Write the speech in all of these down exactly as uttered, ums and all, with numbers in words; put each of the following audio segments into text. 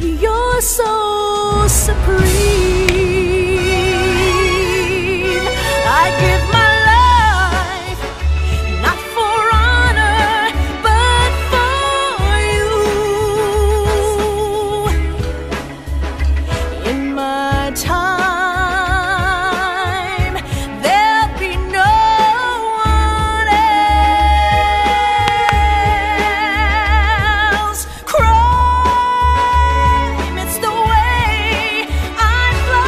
but you're so supreme. I give my life, not for honor, but for you. In my time, there'll be no one else. Crime, it's the way I fly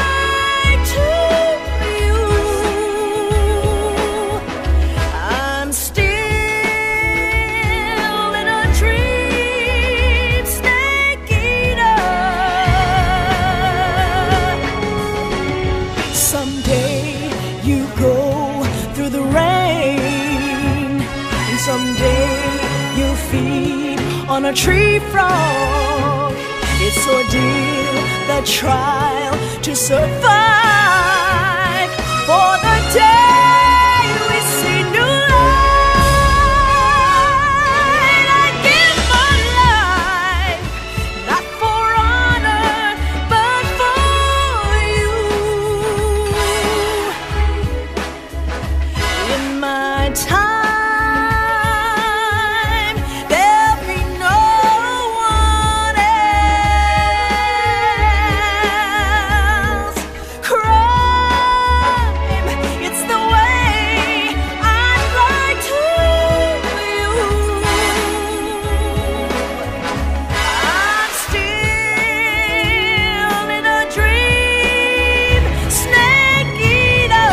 to you. I'm still in a dream, snake eater. Someday you go through the rain, and someday you'll feed on a tree frog. It's ordeal, the trial to survive, for the day we see new light. I give my life, not for honor, but for you. In my time, there'll be no one else. Crime, it's the way I fly to you. I'm still in a dream, snake eater.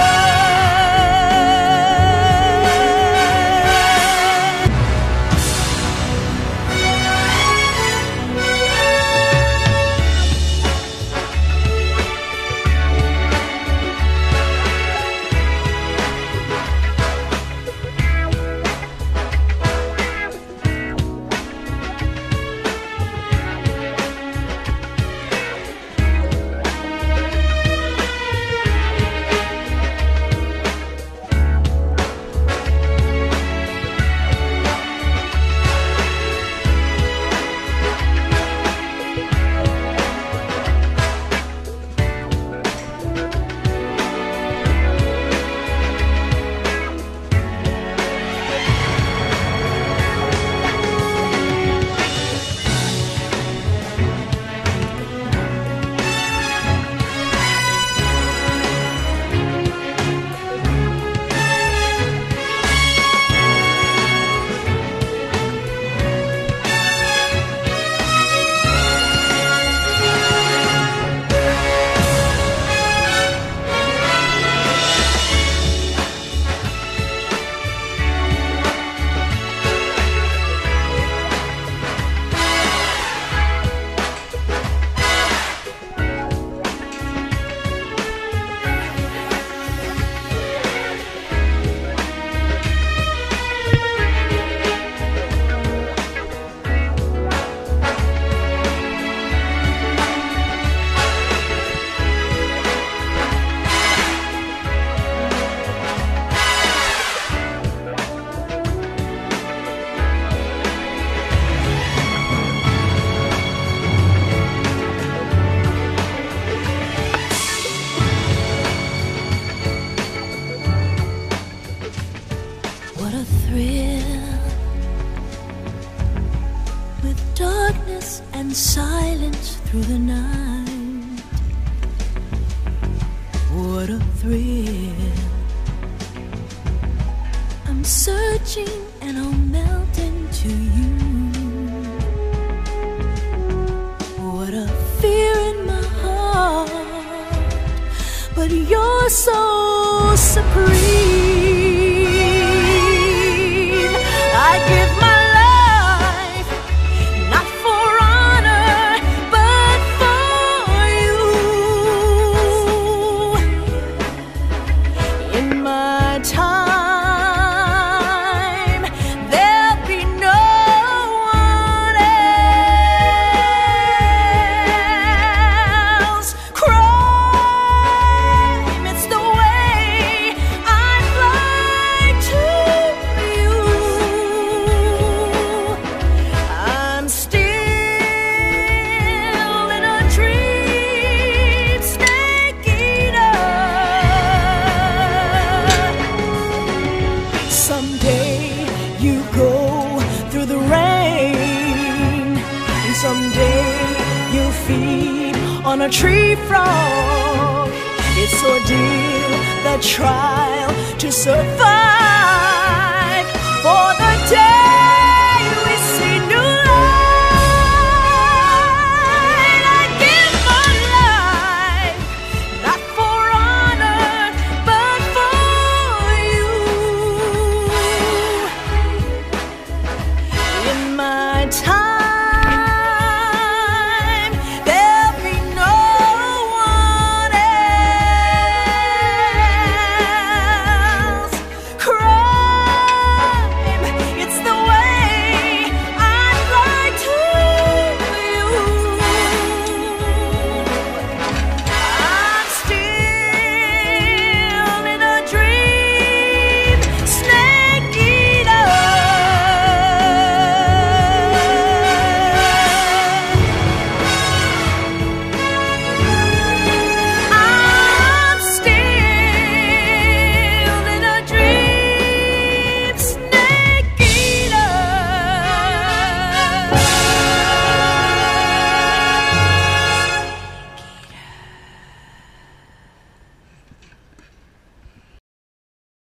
What a thrill, with darkness and silence through the night. What a thrill, I'm searching and I'll melt into you. What a fear in my heart, but you're so supreme. I give my life, not for honor, but for you. In my time, there'll be no one else. Crime, it's the way I a tree frog. It's ordeal, the trial to survive.